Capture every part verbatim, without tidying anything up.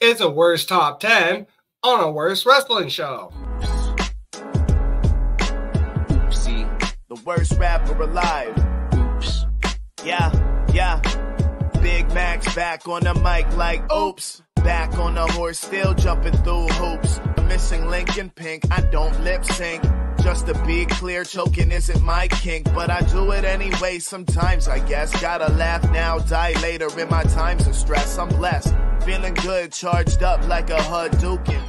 It's a worst top ten on a worst wrestling show. Oopsie, the worst rapper alive. Oops. Yeah, yeah. Big Mac's back on the mic like oops. Back on the horse, still jumping through hoops. Missing link in pink, I don't lip sync. Just to be clear, choking isn't my kink, but I do it anyway sometimes, I guess. Gotta laugh now, die later in my times of stress. I'm blessed, feeling good, charged up like a Hadouken.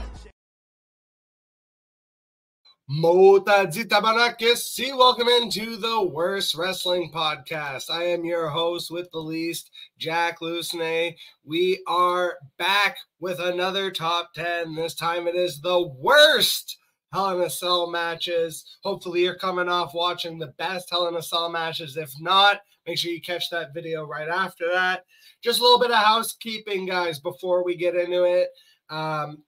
Mota Zitabarakis, see, welcome into the Worst Wrestling Podcast. I am your host with the least, Jack Lucenay. We are back with another top ten. This time it is the worst Hell in a Cell matches. Hopefully you're coming off watching the best Hell in a Cell matches. If not, make sure you catch that video right after that. Just a little bit of housekeeping, guys, before we get into it. Um,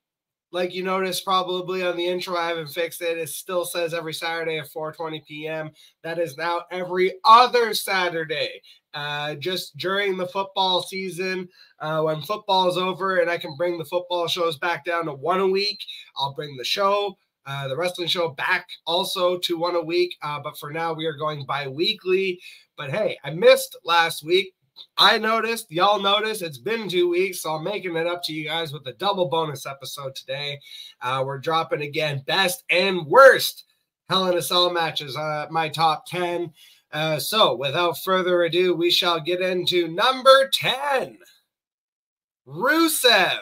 like you noticed probably on the intro, I haven't fixed it. It still says every Saturday at four twenty p m That is now every other Saturday. Uh, just during the football season, uh, when football is over and I can bring the football shows back down to one a week, I'll bring the show. Uh, the wrestling show back also to one a week, uh, but for now we are going bi-weekly. But hey, I missed last week. I noticed, y'all noticed, it's been two weeks, so I'm making it up to you guys with a double bonus episode today. Uh, we're dropping again best and worst Hell in a Cell matches, uh, my top ten. Uh, so without further ado, we shall get into number ten, Rusev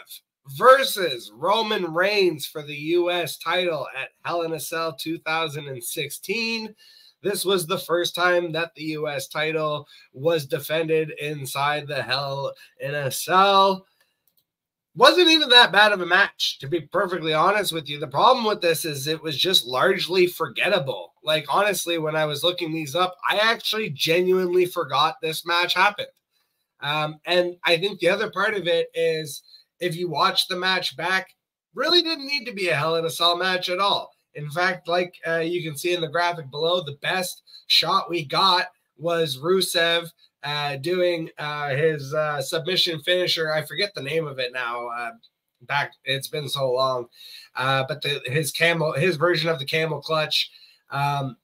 versus Roman Reigns for the U S title at Hell in a Cell two thousand sixteen. This was the first time that the U S title was defended inside the Hell in a Cell. Wasn't even that bad of a match, to be perfectly honest with you. The problem with this is it was just largely forgettable. Like, honestly, when I was looking these up, I actually genuinely forgot this match happened. Um, and I think the other part of it is, if you watch the match back, really didn't need to be a Hell in a Cell match at all. In fact, like uh, you can see in the graphic below, the best shot we got was Rusev uh, doing uh, his uh, submission finisher. I forget the name of it now. Uh, back, it's been so long. Uh, but the, his camel, his version of the camel clutch, um,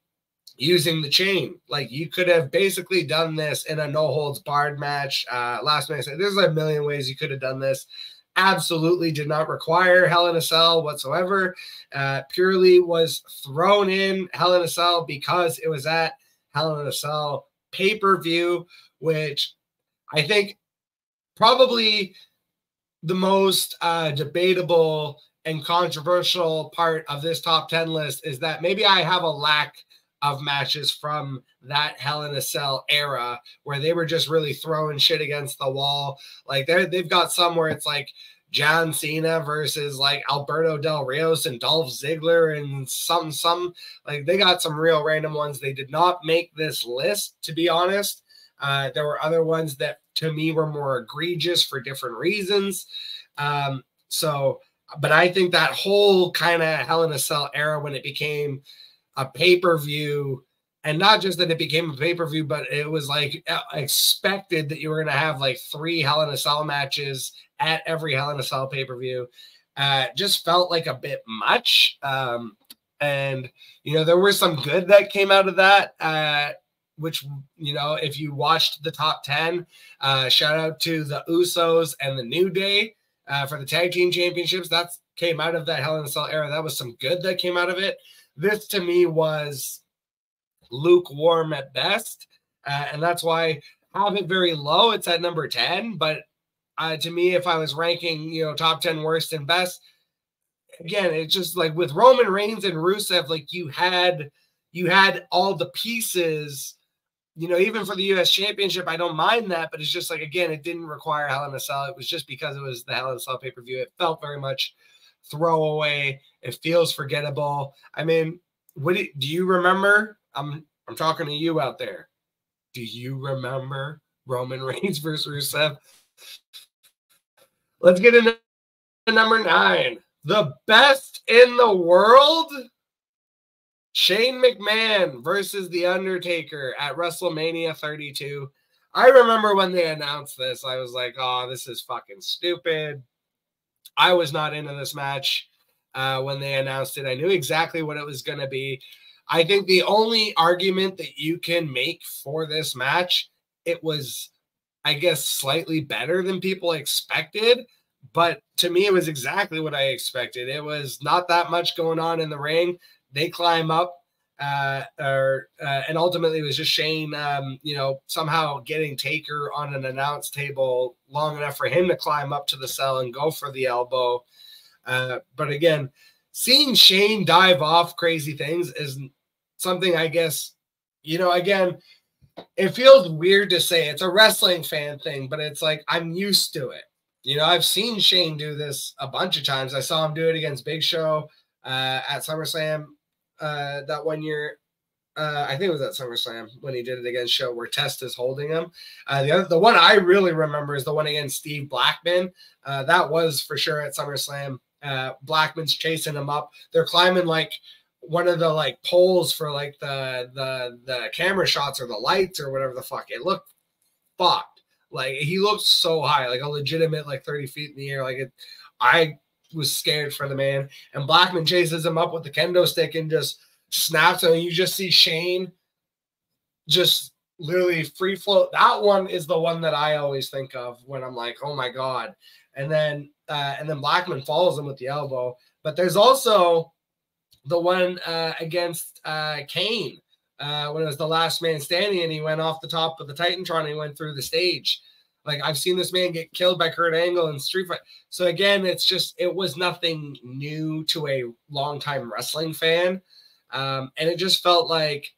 using the chain. Like, you could have basically done this in a no holds barred match. Uh, last minute, there's a million ways you could have done this. Absolutely did not require Hell in a Cell whatsoever. Uh, purely was thrown in Hell in a Cell because it was at Hell in a Cell pay-per-view, which I think probably the most uh, debatable and controversial part of this top ten list is that maybe I have a lack of matches from that Hell in a Cell era where they were just really throwing shit against the wall. Like, they've got some where it's like John Cena versus like Alberto Del Rios and Dolph Ziggler and some, some, like, they got some real random ones. They did not make this list, to be honest. Uh, there were other ones that to me were more egregious for different reasons. Um, so, but I think that whole kind of Hell in a Cell era when it became a pay-per-view, and not just that it became a pay-per-view, but it was like expected that you were going to have like three Hell in a Cell matches at every Hell in a Cell pay-per-view, uh, just felt like a bit much. Um, and, you know, there were some good that came out of that, uh, which, you know, if you watched the top ten, uh, shout out to the Usos and the New Day uh, for the tag team championships. That came out of that Hell in a Cell era. That was some good that came out of it. This, to me, was lukewarm at best, uh, and that's why I have it very low. It's at number ten, but uh, to me, if I was ranking, you know, top ten worst and best, again, it's just like with Roman Reigns and Rusev, like you had, you had all the pieces, you know, even for the U S Championship, I don't mind that, but it's just like, again, it didn't require Hell in a Cell. It was just because it was the Hell in a Cell pay-per-view. It felt very much throwaway. It feels forgettable. I mean, what do, do you remember? I'm I'm talking to you out there. Do you remember Roman Reigns versus Rusev? Let's get into number nine. The best in the world, Shane McMahon versus The Undertaker at WrestleMania thirty-two. I remember when they announced this, I was like, oh, this is fucking stupid. I was not into this match uh, when they announced it. I knew exactly what it was going to be. I think the only argument that you can make for this match, it was, I guess, slightly better than people expected. But to me, it was exactly what I expected. It was not that much going on in the ring. They climb up. Uh, or uh, and ultimately it was just Shane, um, you know, somehow getting Taker on an announce table long enough for him to climb up to the cell and go for the elbow. Uh, but again, seeing Shane dive off crazy things is something, I guess, you know, again, it feels weird to say it's a wrestling fan thing, but it's like I'm used to it. You know, I've seen Shane do this a bunch of times. I saw him do it against Big Show uh, at SummerSlam. Uh, that one year, uh, I think it was at SummerSlam when he did it against Show, where Test is holding him. Uh, the other, the one I really remember is the one against Steve Blackman. Uh, that was for sure at SummerSlam. Uh, Blackman's chasing him up. They're climbing like one of the like poles for like the the the camera shots or the lights or whatever the fuck. It looked fucked. Like he looked so high, like a legitimate like thirty feet in the air. Like it, I. was scared for the man, and Blackman chases him up with the kendo stick and just snaps him. And you just see Shane just literally free float. That one is the one that I always think of when I'm like, oh my God. And then, uh, and then Blackman follows him with the elbow, but there's also the one, uh, against, uh, Kane, uh, when it was the last man standing and he went off the top of the Titantron and he went through the stage. Like, I've seen this man get killed by Kurt Angle in Street Fight. So, again, it's just, it was nothing new to a longtime wrestling fan. Um, and it just felt like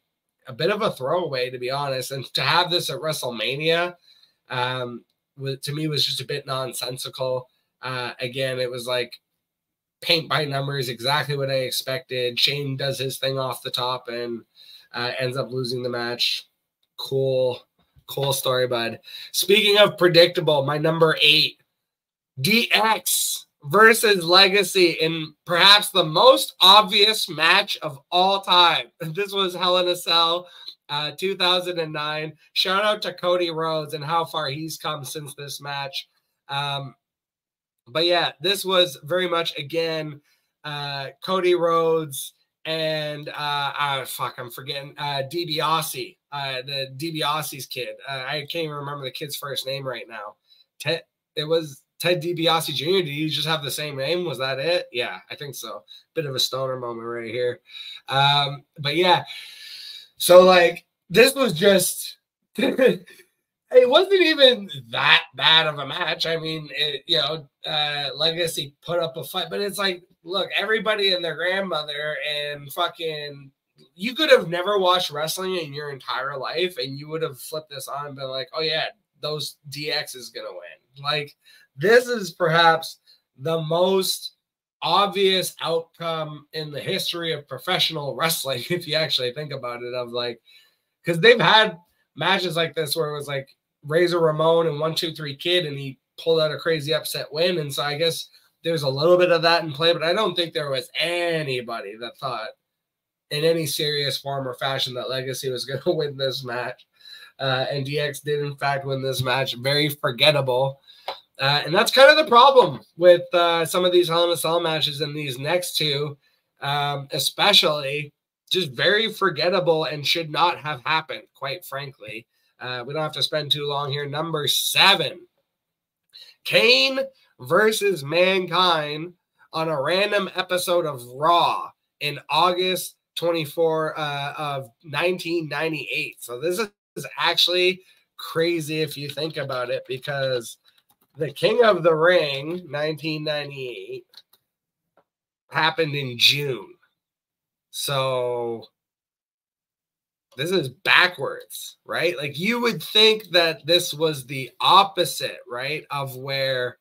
a bit of a throwaway, to be honest. And to have this at WrestleMania, um, to me, was just a bit nonsensical. Uh, again, it was like paint by numbers, exactly what I expected. Shane does his thing off the top and uh, ends up losing the match. Cool. Cool story, bud. Speaking of predictable, my number eight, D X versus Legacy in perhaps the most obvious match of all time. This was Hell in a Cell uh, two thousand nine. Shout out to Cody Rhodes and how far he's come since this match. Um, but yeah, this was very much, again, uh, Cody Rhodes and uh, oh, fuck, I'm forgetting, uh, DiBiase. Uh, the DiBiase's kid. Uh, I can't even remember the kid's first name right now. Ted, it was Ted DiBiase Junior Did you just have the same name? Was that it? Yeah, I think so. Bit of a stoner moment right here. Um, but yeah, so like this was just, it wasn't even that bad of a match. I mean, it, you know, uh, Legacy put up a fight, but it's like, look, everybody and their grandmother and fucking, you could have never watched wrestling in your entire life and you would have flipped this on and been like, oh yeah, those D X is going to win. Like, this is perhaps the most obvious outcome in the history of professional wrestling, if you actually think about it, of like, because they've had matches like this where it was like Razor Ramon and one, two, three Kid, and he pulled out a crazy upset win. And so I guess there's a little bit of that in play, but I don't think there was anybody that thought in any serious form or fashion that Legacy was going to win this match. Uh, and D X did, in fact, win this match. Very forgettable. Uh, and that's kind of the problem with uh, some of these Hell in a Cell matches and these next two, um, especially, just very forgettable and should not have happened, quite frankly. Uh, we don't have to spend too long here. Number seven, Kane versus Mankind on a random episode of Raw in August twenty-fourth uh, of nineteen ninety-eight. So this is actually crazy if you think about it, because the King of the Ring nineteen ninety-eight happened in June. So this is backwards, right? Like, you would think that this was the opposite, right? Of where,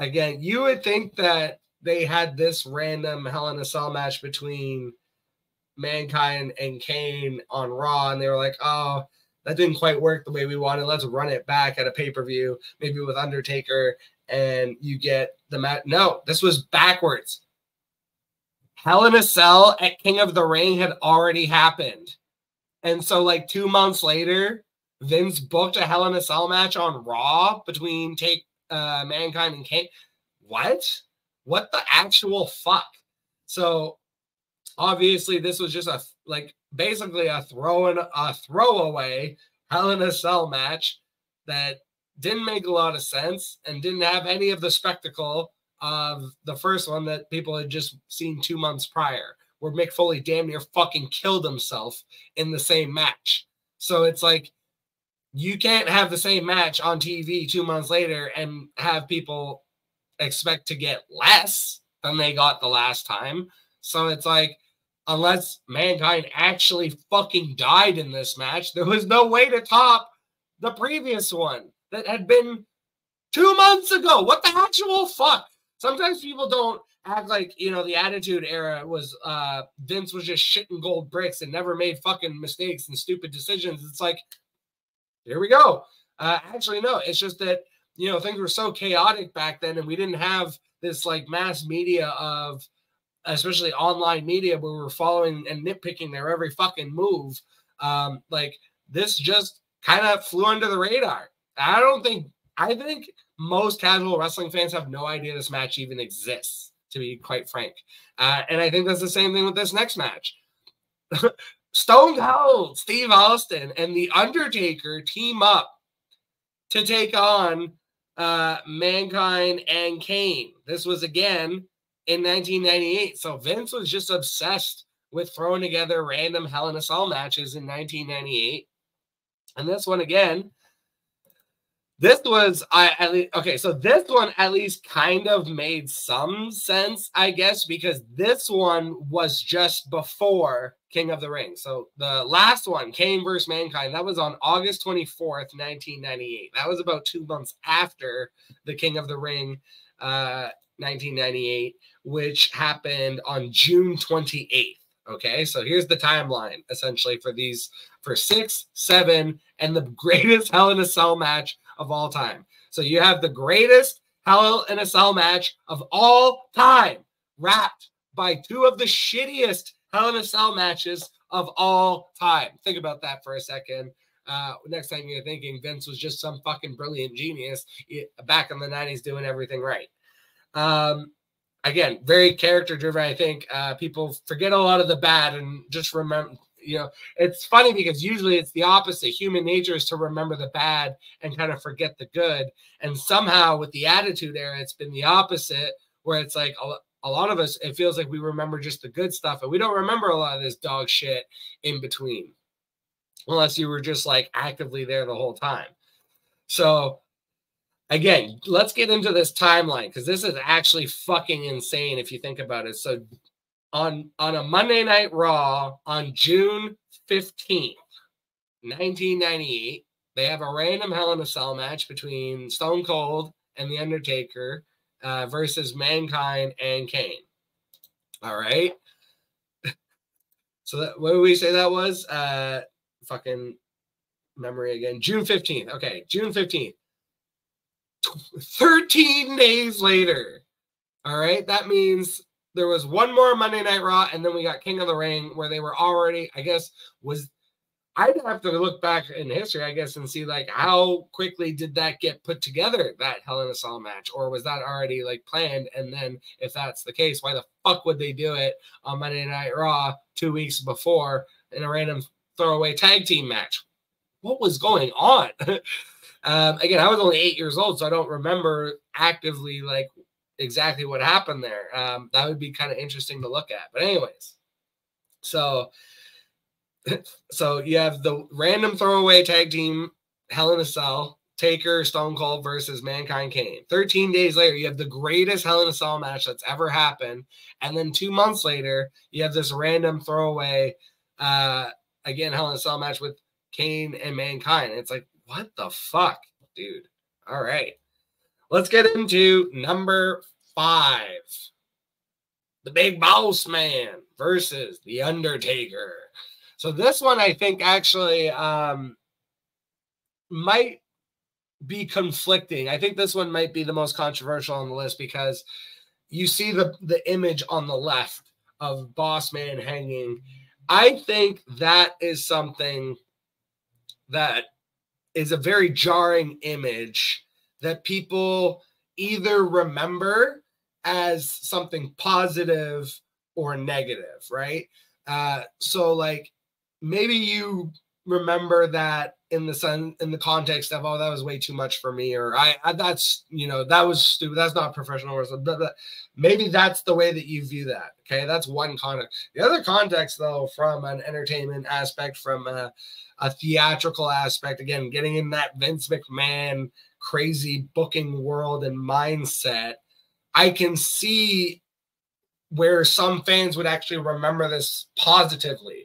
again, you would think that they had this random Hell in a Cell match between Mankind and Kane on Raw, and they were like, oh, that didn't quite work the way we wanted. Let's run it back at a pay-per-view, maybe with Undertaker, and you get the match. No, this was backwards. Hell in a Cell at King of the Ring had already happened. And so, like, two months later, Vince booked a Hell in a Cell match on Raw between take uh, Mankind and Kane. what? What the actual fuck? So obviously this was just a, like, basically a throw in, a throwaway Hell in a Cell match that didn't make a lot of sense and didn't have any of the spectacle of the first one that people had just seen two months prior, where Mick Foley damn near fucking killed himself in the same match. So it's like, you can't have the same match on T V two months later and have people expect to get less than they got the last time. So it's like, unless Mankind actually fucking died in this match, there was no way to top the previous one that had been two months ago. What the actual fuck? Sometimes people don't act like, you know, the Attitude Era was, uh, Vince was just shitting gold bricks and never made fucking mistakes and stupid decisions. It's like, here we go. Uh, actually, no, it's just that, you know, things were so chaotic back then and we didn't have this, like, mass media of, especially online media, where we were following and nitpicking their every fucking move. Um, like, this just kind of flew under the radar. I don't think, I think most casual wrestling fans have no idea this match even exists, to be quite frank. Uh, and I think that's the same thing with this next match. Stone Cold Steve Austin and The Undertaker team up to take on uh, Mankind and Kane. This was, again, in nineteen ninety-eight. So Vince was just obsessed with throwing together random Hell in a Cell matches in nineteen ninety-eight. And this one, again, this was, I at least, okay, so this one at least kind of made some sense, I guess, because this one was just before King of the Ring. So the last one, Kane versus Mankind, that was on August twenty-fourth, nineteen ninety-eight. That was about two months after the King of the Ring, uh, nineteen ninety-eight, which happened on June twenty-eighth. Okay, so here's the timeline, essentially, for these, for six, seven, and the greatest Hell in a Cell match of all time. So you have the greatest Hell in a Cell match of all time, wrapped by two of the shittiest Hell in a Cell matches of all time. Think about that for a second. Uh, next time you're thinking Vince was just some fucking brilliant genius back in the nineties doing everything right. Um, Again, very character-driven, I think. Uh, people forget a lot of the bad and just remember, you know, it's funny because usually it's the opposite. Human nature is to remember the bad and kind of forget the good. And somehow with the Attitude Era, it's been the opposite, where it's like a, a lot of us, it feels like we remember just the good stuff, and we don't remember a lot of this dog shit in between, unless you were just, like, actively there the whole time. So again, let's get into this timeline, because this is actually fucking insane if you think about it. So on, on a Monday Night Raw on June fifteenth, nineteen ninety-eight, they have a random Hell in a Cell match between Stone Cold and The Undertaker uh, versus Mankind and Kane. All right. So that, what did we say that was? Uh, fucking memory again. June fifteenth. Okay, June fifteenth. thirteen days later. All right, that means there was one more Monday Night Raw, and then we got King of the Ring, where they were already, I guess, was, I'd have to look back in history, I guess, and see, like, how quickly did that get put together, that Hell in a Cell match, or was that already, like, planned? And then if that's the case, why the fuck would they do it on Monday Night Raw two weeks before in a random throwaway tag team match? What was going on? Um, again, I was only eight years old, so I don't remember actively, like, exactly what happened there. Um, that would be kind of interesting to look at. But anyways, so, so you have the random throwaway tag team Hell in a Cell, Taker, Stone Cold versus Mankind, Kane. thirteen days later, you have the greatest Hell in a Cell match that's ever happened. And then two months later, you have this random throwaway, uh, again, Hell in a Cell match with Kane and Mankind. It's like, what the fuck, dude? All right. Let's get into number five. The Big Boss Man versus The Undertaker. So this one, I think, actually um, might be conflicting. I think this one might be the most controversial on the list, because you see the, the image on the left of Boss Man hanging. I think that is something that is a very jarring image that people either remember as something positive or negative, right? Uh, so like maybe you remember that in the sun in the context of, oh, that was way too much for me, or I, I that's, you know, that was stupid, that's not professional wrestling, blah, blah. Maybe that's the way that you view that. Okay, that's one context. The other context, though, from an entertainment aspect, from a, a theatrical aspect, again, getting in that Vince McMahon crazy booking world and mindset, I can see where some fans would actually remember this positively.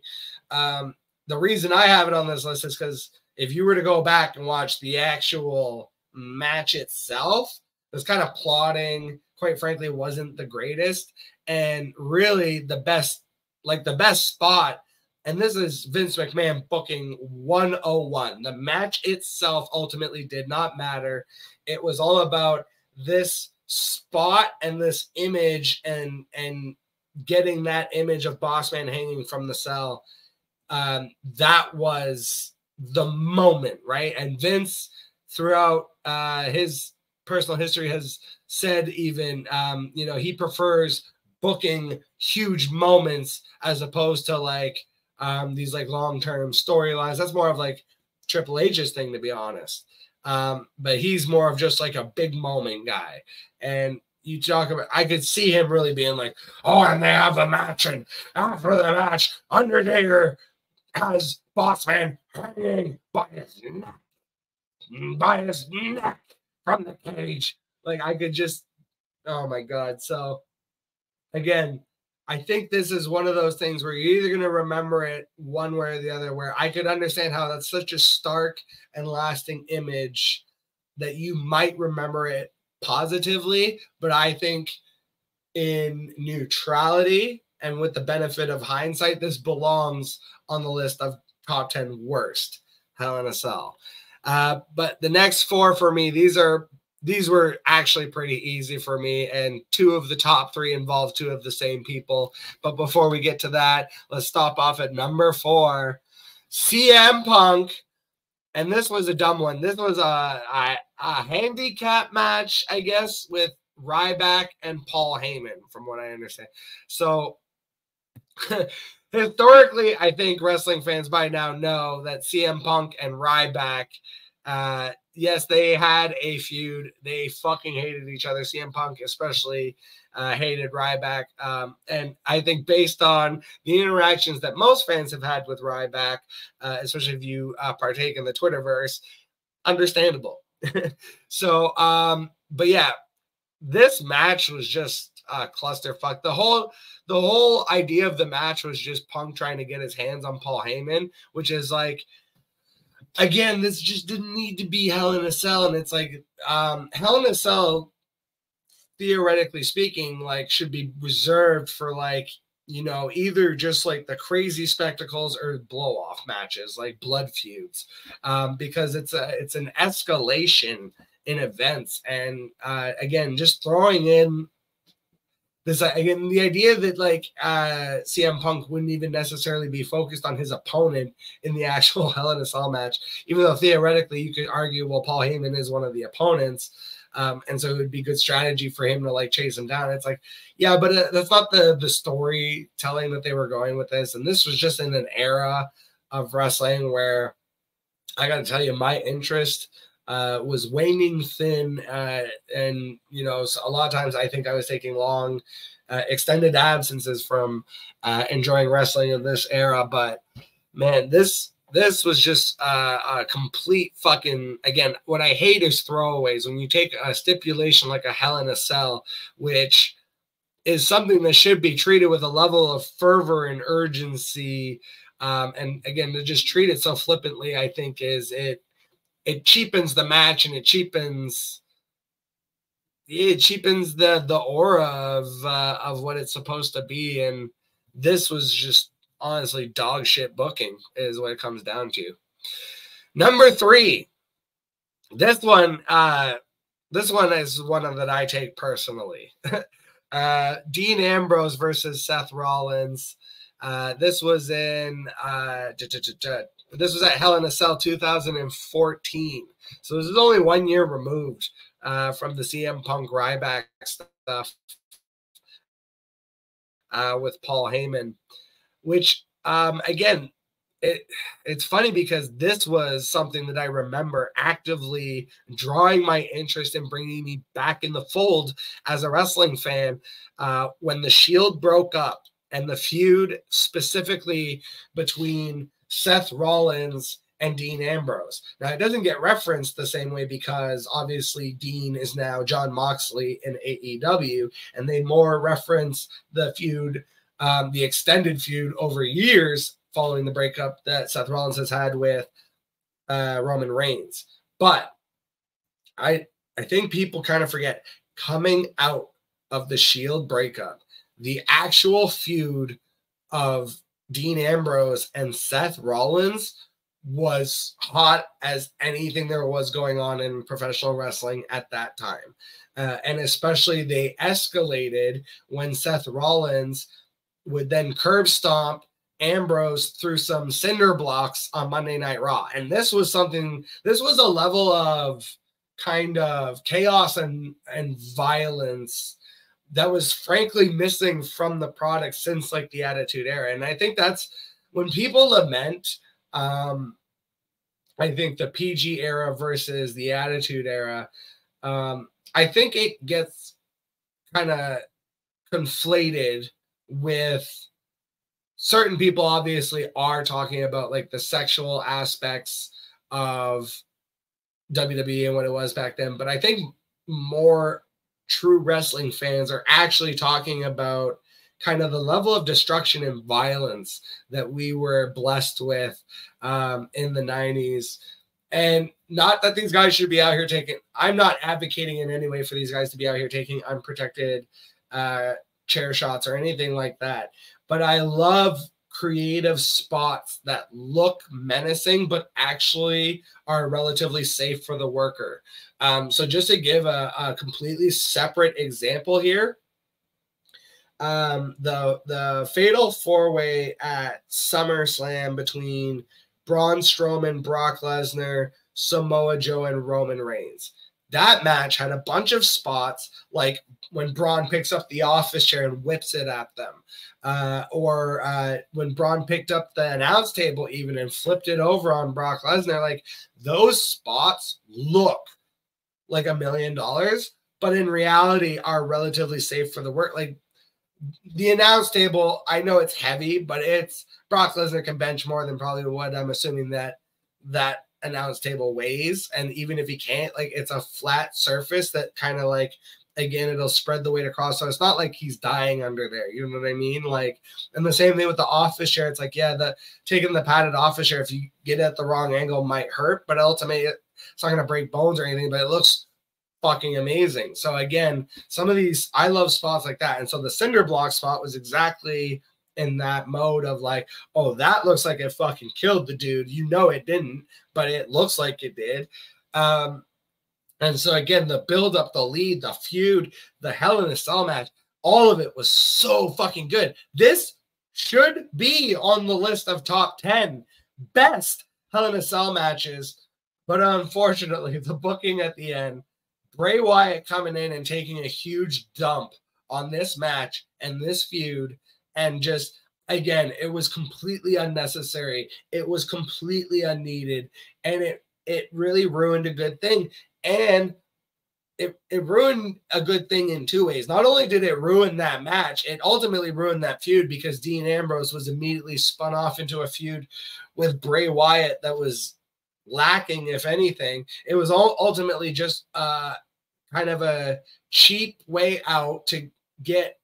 Um, the reason I have it on this list is because if you were to go back and watch the actual match itself, this kind of plotting, quite frankly, wasn't the greatest. And really the best, like the best spot, and this is Vince McMahon booking one oh one. The match itself ultimately did not matter. It was all about this spot and this image and and getting that image of Bossman hanging from the cell. Um, that was the moment, right? And Vince, throughout uh, his personal history, has said even, um, you know, he prefers booking huge moments as opposed to like um, these like long-term storylines. That's more of like Triple H's thing, to be honest. Um, but he's more of just like a big moment guy. And you talk about, I could see him really being like, oh, and they have a match, and after the match, Undertaker has Bossman hanging by his neck, by his neck from the cage. Like I could just, oh my God. So again, I think this is one of those things where you're either going to remember it one way or the other, where I could understand how that's such a stark and lasting image that you might remember it positively. But I think in neutrality and with the benefit of hindsight, this belongs on the list of top ten worst Hell in a Cell. Uh, but the next four for me, these are These were actually pretty easy for me, and two of the top three involve two of the same people. But before we get to that, let's stop off at number four, C M Punk. And this was a dumb one. This was a, a, a handicap match, I guess, with Ryback and Paul Heyman, from what I understand. So historically, I think wrestling fans by now know that C M Punk and Ryback, uh, yes, they had a feud. They fucking hated each other. C M Punk especially uh, hated Ryback. Um, and I think based on the interactions that most fans have had with Ryback, uh, especially if you uh, partake in the Twitterverse, understandable. So, um, but yeah, this match was just a clusterfuck. The whole, the whole idea of the match was just Punk trying to get his hands on Paul Heyman, which is like, again, this just didn't need to be Hell in a Cell. And it's like, um, Hell in a Cell, theoretically speaking, like should be reserved for like, you know, either just like the crazy spectacles or blow off matches, like blood feuds, um, because it's a, it's an escalation in events. And, uh, again, just throwing in this, again, the idea that like uh, C M Punk wouldn't even necessarily be focused on his opponent in the actual Hell in a Cell match, even though theoretically you could argue, well, Paul Heyman is one of the opponents, um, and so it would be good strategy for him to like chase him down. It's like, yeah, but uh, that's not the the storytelling that they were going with this. And this was just in an era of wrestling where I got to tell you, my interest Uh, was waning thin, uh, and you know, a lot of times I think I was taking long, uh, extended absences from uh, enjoying wrestling in this era. But man, this this was just uh, a complete fucking, again, what I hate is throwaways. When you take a stipulation like a Hell in a Cell, which is something that should be treated with a level of fervor and urgency, um, and again, to just treat it so flippantly, I think is it. It cheapens the match, and it cheapens it cheapens the the aura of uh, of what it's supposed to be. And this was just honestly dog shit booking is what it comes down to. Number three, this one uh, this one is one that I take personally. uh, Dean Ambrose versus Seth Rollins. Uh, this was in. Uh, This was at Hell in a Cell two thousand fourteen. So this is only one year removed uh, from the C M Punk Ryback stuff uh, with Paul Heyman, which um, again, it, it's funny because this was something that I remember actively drawing my interest and bringing me back in the fold as a wrestling fan uh, when the Shield broke up and the feud specifically between Seth Rollins and Dean Ambrose. Now, it doesn't get referenced the same way because obviously Dean is now John Moxley in A E W, and they more reference the feud, um, the extended feud over years following the breakup that Seth Rollins has had with uh, Roman Reigns. But I, I think people kind of forget, coming out of the Shield breakup, the actual feud of Dean Ambrose and Seth Rollins was hot as anything there was going on in professional wrestling at that time. Uh, and especially they escalated when Seth Rollins would then curb stomp Ambrose through some cinder blocks on Monday Night Raw. And this was something, this was a level of kind of chaos and, and violence that was frankly missing from the product since like the Attitude Era. And I think that's when people lament, um, I think the P G era versus the Attitude Era, um, I think it gets kind of conflated with certain people obviously are talking about like the sexual aspects of W W E and what it was back then. But I think more true wrestling fans are actually talking about kind of the level of destruction and violence that we were blessed with um, in the nineties. And not that these guys should be out here taking, I'm not advocating in any way for these guys to be out here taking unprotected uh, chair shots or anything like that. But I love creative spots that look menacing, but actually are relatively safe for the worker. Um, so just to give a, a completely separate example here, um, the, the fatal four-way at SummerSlam between Braun Strowman, Brock Lesnar, Samoa Joe, and Roman Reigns. That match had a bunch of spots, like when Braun picks up the office chair and whips it at them. Uh, or uh, when Braun picked up the announce table even and flipped it over on Brock Lesnar, like those spots look like a million dollars, but in reality are relatively safe for the work. Like the announce table, I know it's heavy, but it's Brock Lesnar can bench more than probably what I'm assuming that that announce table weighs. And even if he can't, like it's a flat surface that kind of like, again, it'll spread the weight across. So it's not like he's dying under there. You know what I mean? Like, and the same thing with the office chair. It's like, yeah, the taking the padded office chair, if you get it at the wrong angle, might hurt, but ultimately it's not going to break bones or anything, but it looks fucking amazing. So again, some of these, I love spots like that. And so the cinder block spot was exactly in that mode of like, oh, that looks like it fucking killed the dude. You know, it didn't, but it looks like it did. Um, And so, again, the build-up, the lead, the feud, the Hell in a Cell match, all of it was so fucking good. This should be on the list of top ten best Hell in a Cell matches. But unfortunately, the booking at the end, Bray Wyatt coming in and taking a huge dump on this match and this feud, and just, again, it was completely unnecessary. It was completely unneeded, and it, it really ruined a good thing. And it, it ruined a good thing in two ways. Not only did it ruin that match, it ultimately ruined that feud because Dean Ambrose was immediately spun off into a feud with Bray Wyatt that was lacking, if anything. It was all ultimately just uh, kind of a cheap way out to get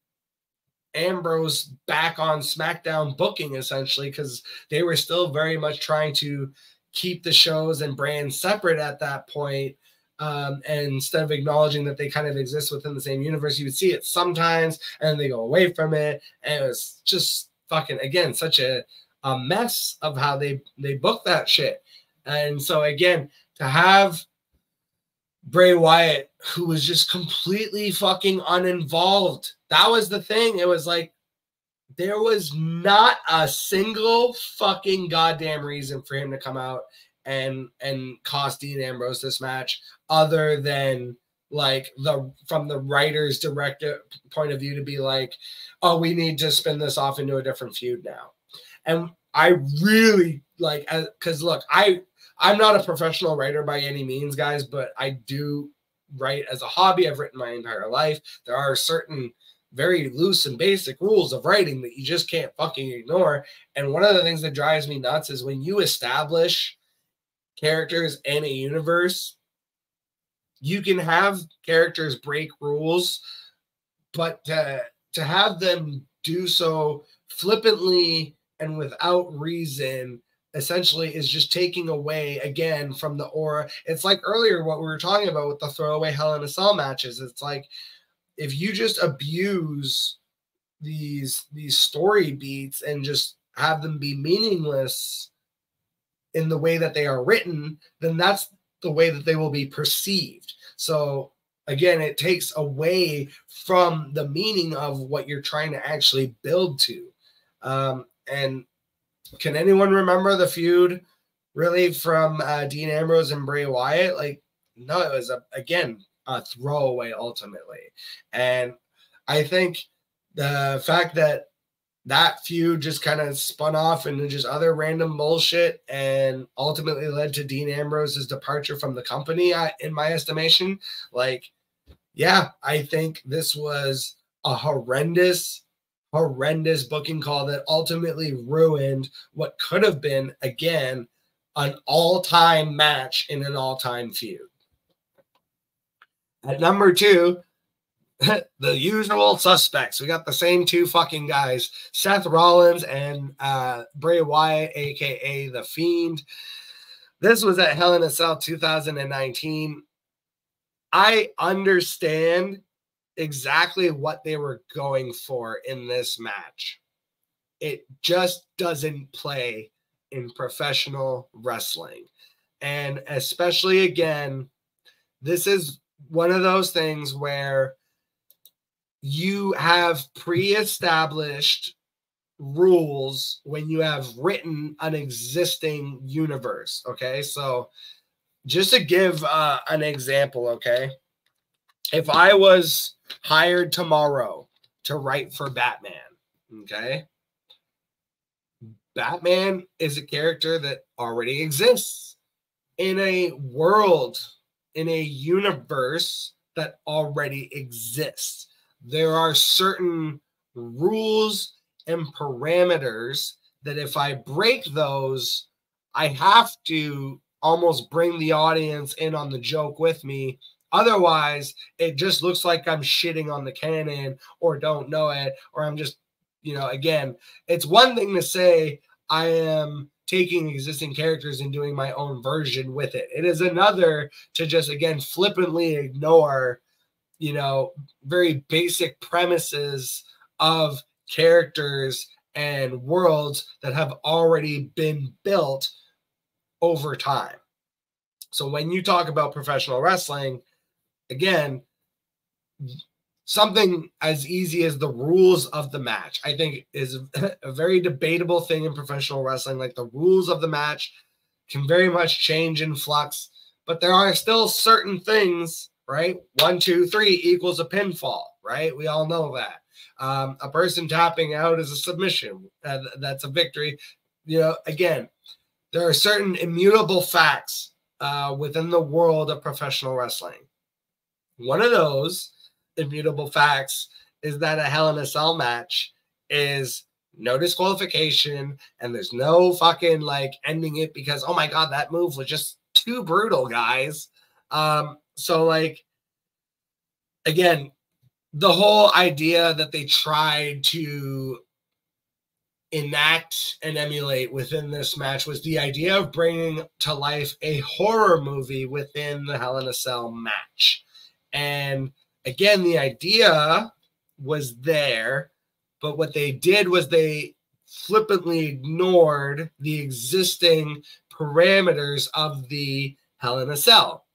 Ambrose back on SmackDown booking, essentially, because they were still very much trying to keep the shows and brands separate at that point. Um, and instead of acknowledging that they kind of exist within the same universe, you would see it sometimes and then they go away from it. And it was just fucking, again, such a, a mess of how they, they booked that shit. And so again, to have Bray Wyatt, who was just completely fucking uninvolved. That was the thing. It was like, there was not a single fucking goddamn reason for him to come out and and cost Dean Ambrose this match, other than like the from the writer's director point of view to be like, oh, we need to spin this off into a different feud now. And I really like, because look, I I'm not a professional writer by any means, guys, but I do write as a hobby. I've written my entire life. There are certain very loose and basic rules of writing that you just can't fucking ignore. And one of the things that drives me nuts is when you establish characters in a universe, you can have characters break rules, but to, to have them do so flippantly and without reason essentially is just taking away, again, from the aura. It's like earlier what we were talking about with the throwaway Hell in a Cell matches. It's like, if you just abuse these these story beats and just have them be meaningless in the way that they are written, then that's the way that they will be perceived. So again, it takes away from the meaning of what you're trying to actually build to. Um, and can anyone remember the feud really from uh, Dean Ambrose and Bray Wyatt? Like, no, it was, a, again, a throwaway ultimately. And I think the fact that that feud just kind of spun off into just other random bullshit and ultimately led to Dean Ambrose's departure from the company, I, in my estimation, like, yeah, I think this was a horrendous, horrendous booking call that ultimately ruined what could have been, again, an all-time match in an all-time feud. At number two, the usual suspects. We got the same two fucking guys, Seth Rollins and uh, Bray Wyatt, a k a. The Fiend. This was at Hell in a Cell two thousand nineteen. I understand exactly what they were going for in this match. It just doesn't play in professional wrestling. And especially, again, this is one of those things where you have pre-established rules when you have written an existing universe. Okay, so just to give uh, an example, okay, if I was hired tomorrow to write for Batman, okay, Batman is a character that already exists in a world, in a universe that already exists. There are certain rules and parameters that if I break those, I have to almost bring the audience in on the joke with me. Otherwise, it just looks like I'm shitting on the canon or don't know it, or I'm just, you know, again, it's one thing to say I am taking existing characters and doing my own version with it. It is another to just, again, flippantly ignore, you know, very basic premises of characters and worlds that have already been built over time. So when you talk about professional wrestling, again, something as easy as the rules of the match, I think, is a very debatable thing in professional wrestling. Like, the rules of the match can very much change in flux, but there are still certain things, right? One, two, three equals a pinfall, right? We all know that. Um, a person tapping out is a submission. Uh, that's a victory. You know, again, there are certain immutable facts uh, within the world of professional wrestling. One of those immutable facts is that a Hell in a Cell match is no disqualification, and there's no fucking like ending it because, oh my God, that move was just too brutal, guys. Um, so like, again, the whole idea that they tried to enact and emulate within this match was the idea of bringing to life a horror movie within the Hell in a Cell match. And again, the idea was there, but what they did was they flippantly ignored the existing parameters of the Hell in a Cell.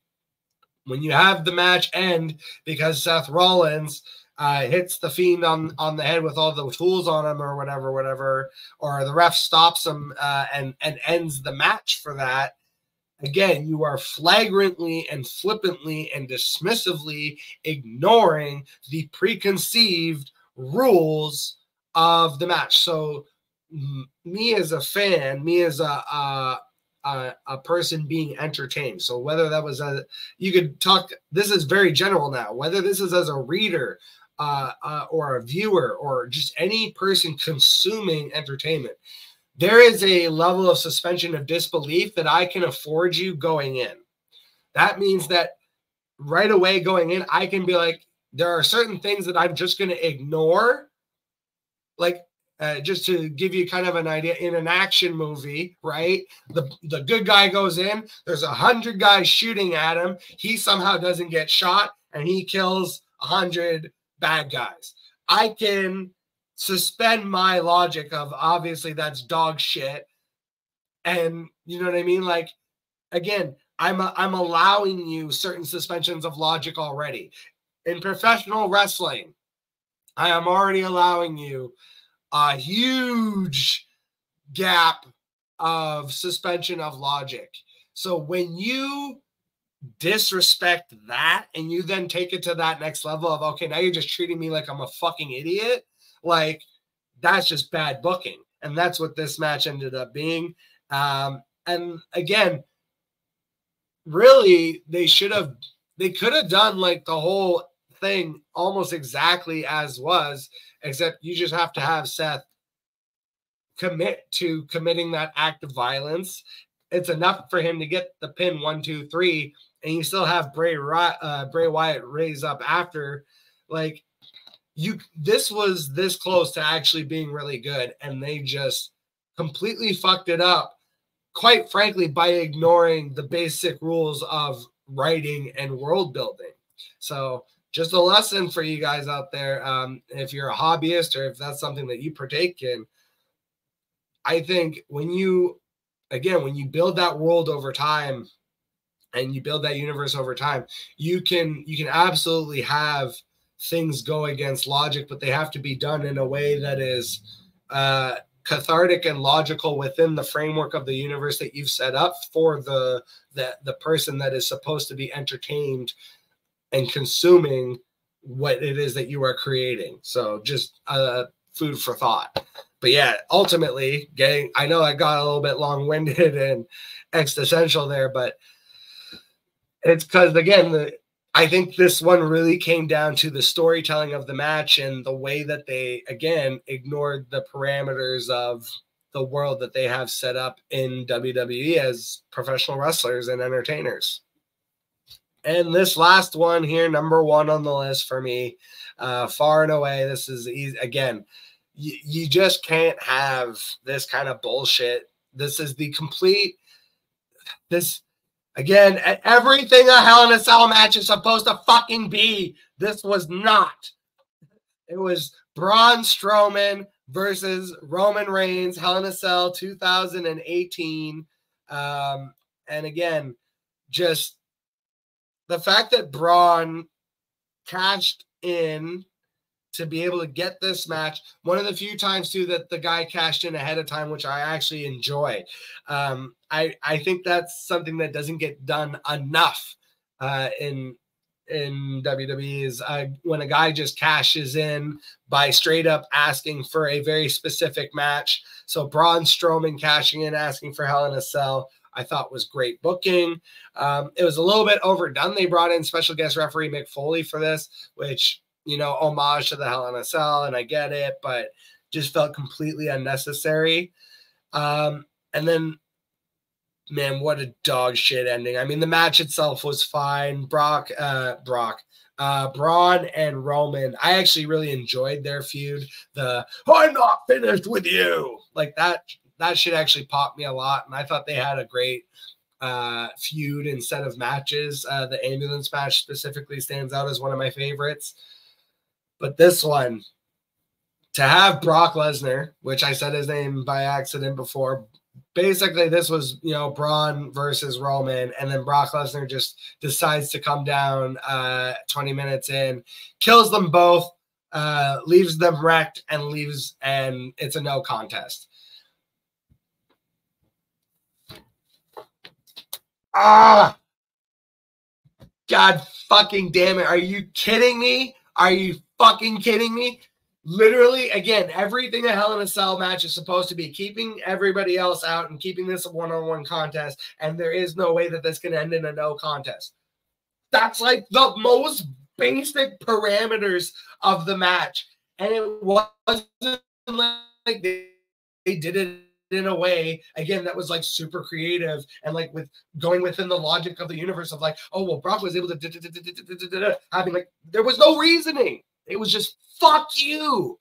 When you have the match end because Seth Rollins uh, hits the Fiend on, on the head with all the tools on him or whatever, whatever, or the ref stops him uh, and, and ends the match for that, Again, you are flagrantly and flippantly and dismissively ignoring the preconceived rules of the match. So me as a fan, me as a, a, a, a person being entertained. So whether that was a, you could talk, this is very general now, whether this is as a reader uh, uh, or a viewer or just any person consuming entertainment, there is a level of suspension of disbelief that I can afford you going in. That means that right away going in, I can be like, there are certain things that I'm just going to ignore. Like, uh, just to give you kind of an idea, in an action movie, right? The, the good guy goes in, there's a hundred guys shooting at him. He somehow doesn't get shot and he kills a hundred bad guys. I can suspend my logic of obviously that's dog shit. And you know what I mean? Like, again, I'm, a, I'm allowing you certain suspensions of logic already. In professional wrestling, I am already allowing you a huge gap of suspension of logic. So when you disrespect that and you then take it to that next level of, okay, now you're just treating me like I'm a fucking idiot. Like, that's just bad booking. And that's what this match ended up being. Um, and again, really, they should have, they could have done like the whole thing almost exactly as was, except you just have to have Seth commit to committing that act of violence. It's enough for him to get the pin one, two, three, and you still have Bray, uh, Bray Wyatt raise up after. Like, You, this was this close to actually being really good, and they just completely fucked it up, quite frankly, by ignoring the basic rules of writing and world building. So just a lesson for you guys out there. Um, if you're a hobbyist or if that's something that you partake in, I think when you, again, when you build that world over time and you build that universe over time, you can, you can absolutely have things go against logic, but they have to be done in a way that is uh, cathartic and logical within the framework of the universe that you've set up for the, the, the person that is supposed to be entertained and consuming what it is that you are creating. So just uh, food for thought. But yeah, ultimately, getting, I know I got a little bit long-winded and existential there, but it's because, again, the, I think this one really came down to the storytelling of the match and the way that they, again, ignored the parameters of the world that they have set up in W W E as professional wrestlers and entertainers. And this last one here, number one on the list for me, uh, far and away, this is, easy. Again, you, you just can't have this kind of bullshit. This is the complete, this Again, everything a Hell in a Cell match is supposed to fucking be. This was not. It was Braun Strowman versus Roman Reigns, Hell in a Cell two thousand eighteen. Um, and again, just the fact that Braun cashed in to be able to get this match. One of the few times, too, that the guy cashed in ahead of time, which I actually enjoy. Um, I, I think that's something that doesn't get done enough uh, in, in W W E is uh, when a guy just cashes in by straight up asking for a very specific match. So Braun Strowman cashing in, asking for Hell in a Cell, I thought was great booking. Um, it was a little bit overdone. They brought in special guest referee Mick Foley for this, which, you know, homage to the Hell in a Cell, and I get it, but just felt completely unnecessary. Um, and then, man, what a dog shit ending. I mean, the match itself was fine. Brock, uh, Brock, uh, Braun and Roman, I actually really enjoyed their feud. The, I'm not finished with you. Like that, that shit actually popped me a lot. And I thought they had a great uh, feud and set of matches. Uh, the ambulance match specifically stands out as one of my favorites. But this one, to have Brock Lesnar, which I said his name by accident before, basically this was, you know, Braun versus Roman, and then Brock Lesnar just decides to come down uh, twenty minutes in, kills them both, uh, leaves them wrecked, and leaves, and it's a no contest. Ah! God fucking damn it. Are you kidding me? Are you fucking kidding me? Literally, again, everything a Hell in a Cell match is supposed to be keeping everybody else out and keeping this a one-on-one contest, and there is no way that this can end in a no contest. That's like the most basic parameters of the match, and it wasn't like they, they did it in a way, again, that was like super creative and like with going within the logic of the universe of like, oh, well, Brock was able to da, da, da, da, da, da, da, da, having like, there was no reasoning. It was just, fuck you.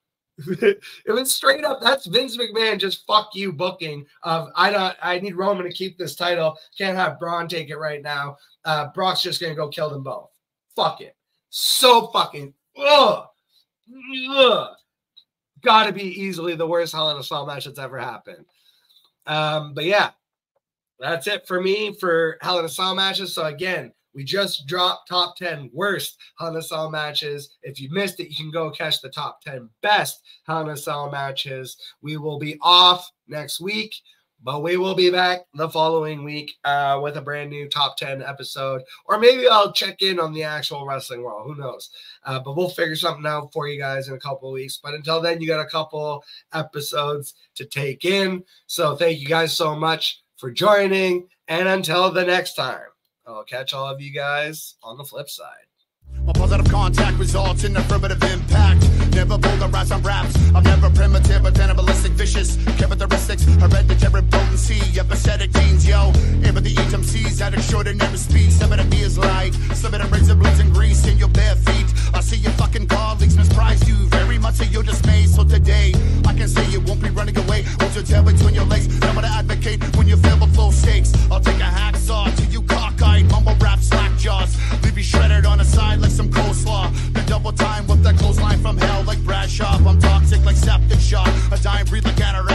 It was straight up, that's Vince McMahon, just fuck you booking of, I don't, I need Roman to keep this title. Can't have Braun take it right now. Uh, Brock's just going to go kill them both. Fuck it. So fucking, ugh, ugh. Got to be easily the worst Hell in a Cell match that's ever happened. Um, but yeah, that's it for me for Hell in a Cell matches. So again, we just dropped top ten worst Hell in a Cell matches. If you missed it, you can go catch the top ten best Hell in a Cell matches. We will be off next week, but we will be back the following week uh, with a brand new top ten episode. Or maybe I'll check in on the actual wrestling world. Who knows? Uh, but we'll figure something out for you guys in a couple of weeks. But until then, you got a couple episodes to take in. So thank you guys so much for joining. And until the next time, I'll catch all of you guys on the flip side. Well, positive contact results in affirmative impact. Never polarized on raps. I'm never primitive, but animalistic, vicious. Characteristics, hereditary potency of aesthetic genes, yo. Empathy, H M Cs at extraordinary speed. Some of me is like, some of them razor blades and grease in your bare feet. I see your fucking colleagues misprize you very much to your dismay. So today, I can say you won't be running away. Hold your tail between your legs. I'm gonna advocate when you fail with low stakes. I'll take a hacksaw to you cockeyed, mumble rap, slack jaws. Leave you shredded on a side like some coleslaw. Then double time with that clothesline from hell like Bradshaw. I'm toxic like septic shock. A dying breed like anorexic.